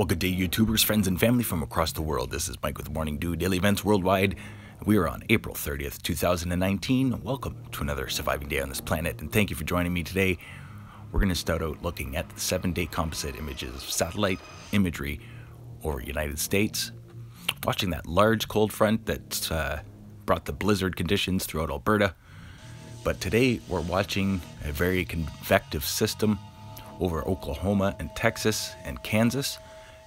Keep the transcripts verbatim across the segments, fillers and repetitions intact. Well, good day, YouTubers, friends, and family from across the world. This is Mike with Morning Dew Daily Events Worldwide. We are on April thirtieth, two thousand nineteen. Welcome to another surviving day on this planet, and thank you for joining me today. We're going to start out looking at the seven-day composite images of satellite imagery over United States, watching that large cold front that's uh, brought the blizzard conditions throughout Alberta. But today we're watching a very convective system over Oklahoma and Texas and Kansas.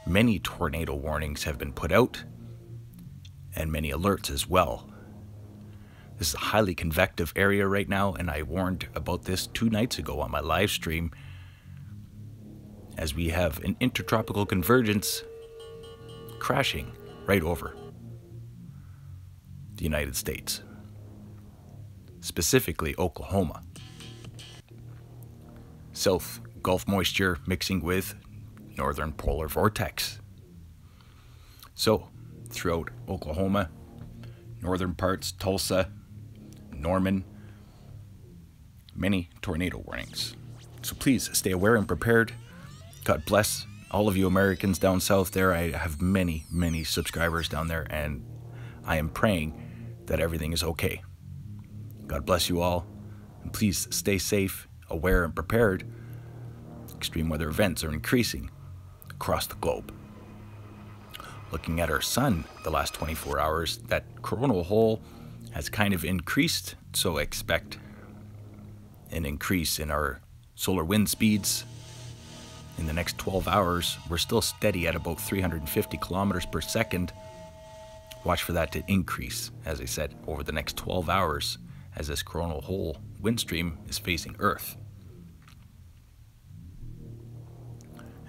Many tornado warnings have been put out and many alerts as well. This is a highly convective area right now, and I warned about this two nights ago on my live stream, as we have an intertropical convergence crashing right over the United States, specifically Oklahoma. South Gulf moisture mixing with northern polar vortex. So throughout Oklahoma, northern parts, Tulsa, Norman, many tornado warnings. So please stay aware and prepared. God bless all of you Americans down south there. I have many, many subscribers down there, and I am praying that everything is okay. God bless you all, and please stay safe, aware, and prepared. Extreme weather events are increasing across the globe. Looking at our sun the last twenty-four hours, that coronal hole has kind of increased, so expect an increase in our solar wind speeds. In the next twelve hours, we're still steady at about three hundred fifty kilometers per second. Watch for that to increase, as I said, over the next twelve hours. As this coronal hole wind stream is facing Earth.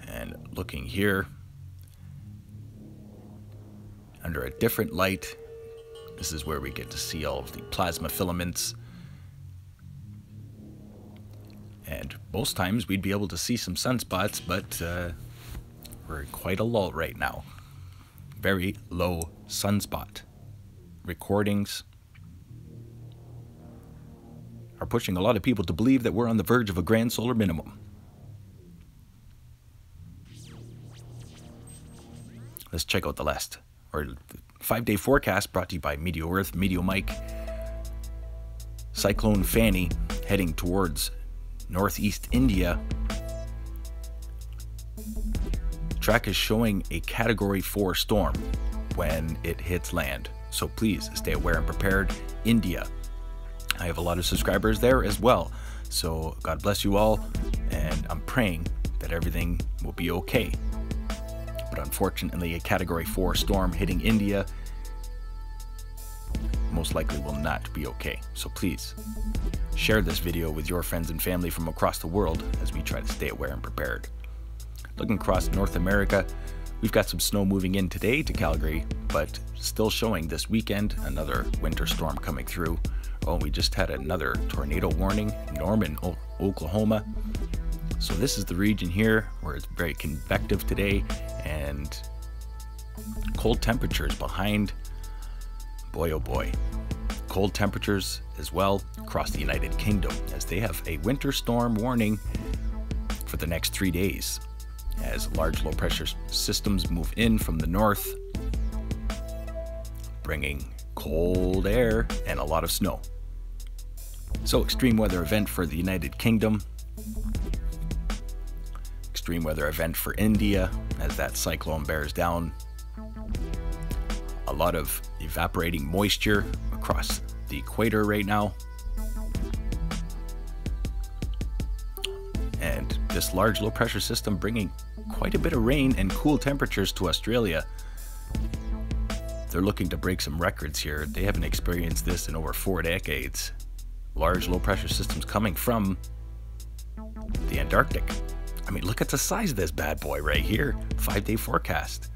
And looking here, under a different light, this is where we get to see all of the plasma filaments. And most times we'd be able to see some sunspots, but uh, we're in quite a lull right now. Very low sunspot recordings are pushing a lot of people to believe that we're on the verge of a grand solar minimum. Let's check out the last, or five-day forecast brought to you by Medio Earth, Medio Mike. Cyclone Fani heading towards northeast India. Track is showing a category four storm when it hits land. So please stay aware and prepared. India. I have a lot of subscribers there as well, so God bless you all, and I'm praying that everything will be okay. But unfortunately, a category four storm hitting India most likely will not be okay. So please share this video with your friends and family from across the world as we try to stay aware and prepared. Looking across North America, we've got some snow moving in today to Calgary, but still showing this weekend another winter storm coming through. Oh, we just had another tornado warning, Norman, Oklahoma. So this is the region here where it's very convective today, and cold temperatures behind. Boy, oh boy. Cold temperatures as well across the United Kingdom, as they have a winter storm warning for the next three days as large low pressure systems move in from the north, bringing cold air and a lot of snow. So extreme weather event for the United Kingdom, extreme weather event for India as that cyclone bears down. A lot of evaporating moisture across the equator right now. And this large low pressure system bringing quite a bit of rain and cool temperatures to Australia. They're looking to break some records here. They haven't experienced this in over four decades. Large low pressure systems coming from the Antarctic. I mean, look at the size of this bad boy right here. Five-day forecast.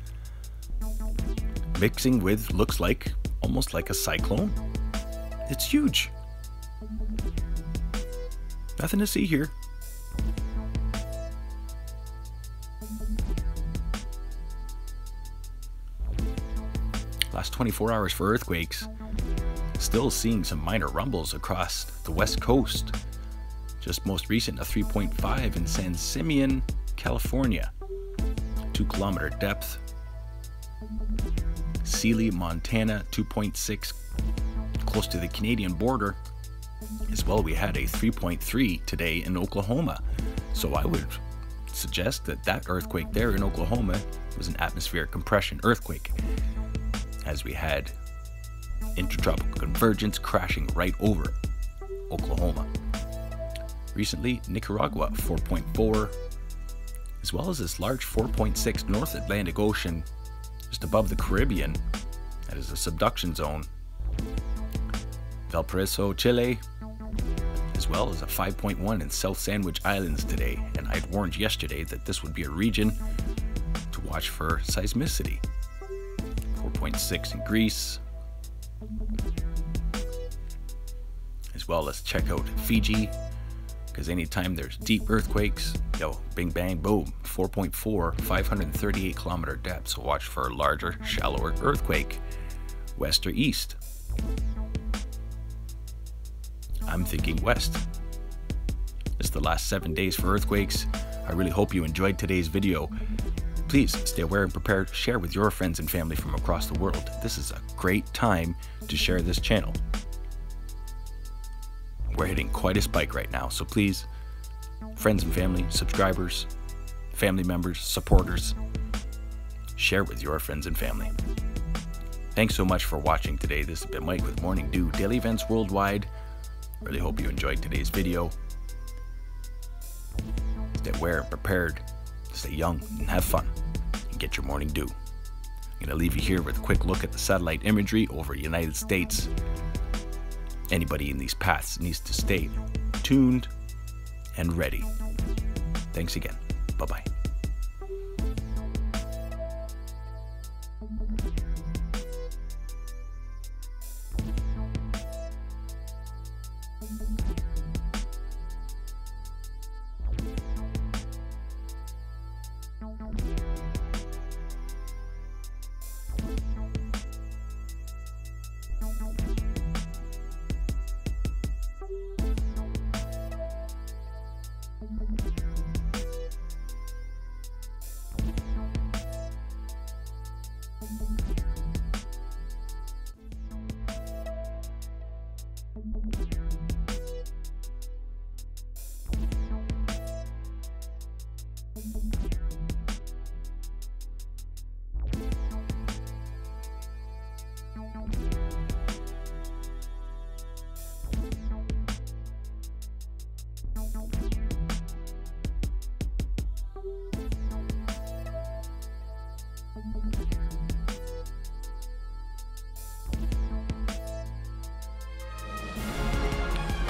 Mixing with, looks like, almost like a cyclone. It's huge. Nothing to see here. Last twenty-four hours for earthquakes. Still seeing some minor rumbles across the west coast. Just most recent, a three point five in San Simeon, California. two kilometer depth. Seely, Montana, two point six, close to the Canadian border. As well, we had a three point three today in Oklahoma. So I would suggest that that earthquake there in Oklahoma was an atmospheric compression earthquake, as we had intertropical convergence crashing right over Oklahoma. Recently, Nicaragua, four point four, as well as this large four point six North Atlantic Ocean just above the Caribbean. That is a subduction zone. Valparaiso, Chile, as well as a five point one in South Sandwich Islands today, and I'd warned yesterday that this would be a region to watch for seismicity. four point six in Greece, as well as check out Fiji, because anytime there's deep earthquakes, yo, bing bang boom, four point four, five hundred thirty-eight kilometer depth, so watch for a larger, shallower earthquake, west or east. I'm thinking west. It's the last seven days for earthquakes. I really hope you enjoyed today's video. Please stay aware and prepared. Share with your friends and family from across the world. This is a great time to share this channel. We're hitting quite a spike right now, so please, friends and family, subscribers, family members, supporters, share with your friends and family. Thanks so much for watching today. This has been Mike with Morning Dew Daily Events Worldwide. Really hope you enjoyed today's video. Stay aware and prepared. Stay young and have fun and get your morning dew. I'm going to leave you here with a quick look at the satellite imagery over the United States. Anybody in these paths needs to stay tuned and ready. Thanks again. Bye-bye.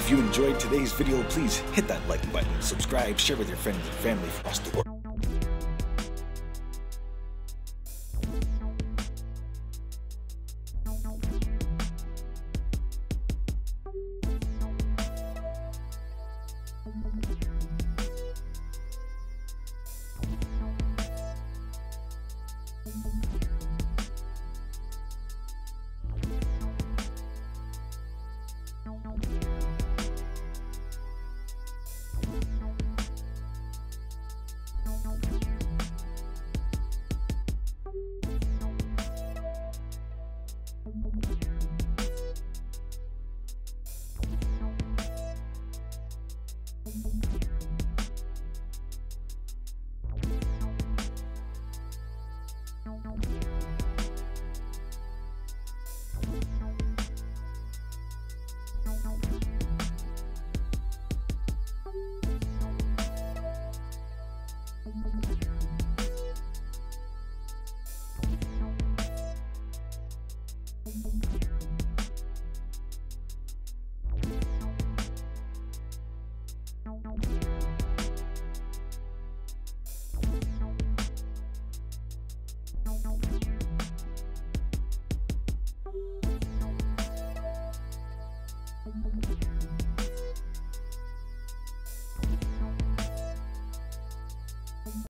If you enjoyed today's video, please hit that like button, subscribe, share with your friends and family across the world.